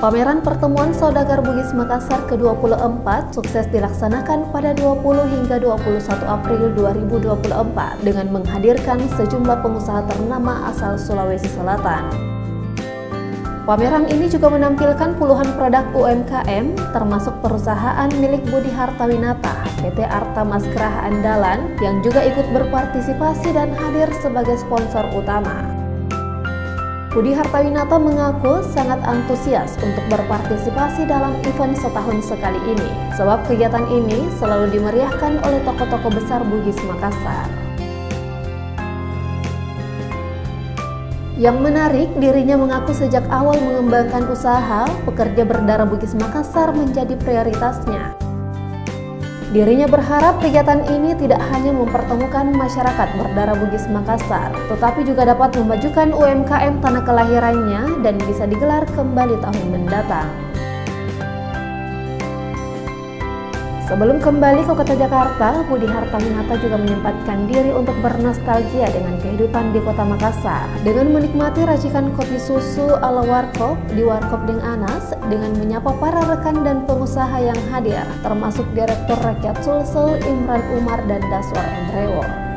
Pameran Pertemuan Saudagar Bugis Makassar ke-24 sukses dilaksanakan pada 20 hingga 21 April 2024 dengan menghadirkan sejumlah pengusaha ternama asal Sulawesi Selatan. Pameran ini juga menampilkan puluhan produk UMKM termasuk perusahaan milik Budi Harta Winata, PT Artha Mas Graha Andalan yang juga ikut berpartisipasi dan hadir sebagai sponsor utama. Budi Harta Winata mengaku sangat antusias untuk berpartisipasi dalam event setahun sekali ini, sebab kegiatan ini selalu dimeriahkan oleh tokoh-tokoh besar Bugis Makassar. Yang menarik, dirinya mengaku sejak awal mengembangkan usaha, pekerja berdarah Bugis Makassar menjadi prioritasnya. Dirinya berharap kegiatan ini tidak hanya mempertemukan masyarakat berdarah Bugis Makassar, tetapi juga dapat memajukan UMKM tanah kelahirannya dan bisa digelar kembali tahun mendatang. Sebelum kembali ke kota Jakarta, Budi Harta Winata juga menyempatkan diri untuk bernostalgia dengan kehidupan di kota Makassar dengan menikmati racikan kopi susu ala warkop di Warkop Deng Anas dengan menyapa para rekan dan pengusaha yang hadir, termasuk Direktur Rakyat Sulsel Imran Umar dan Daswar Andrewo.